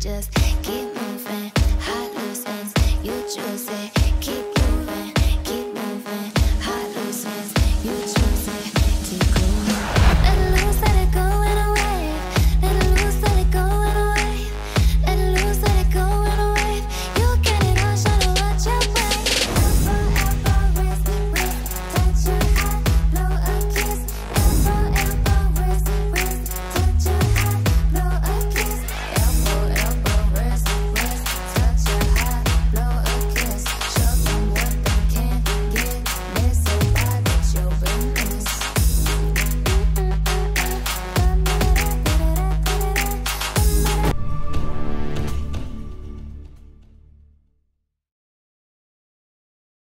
just give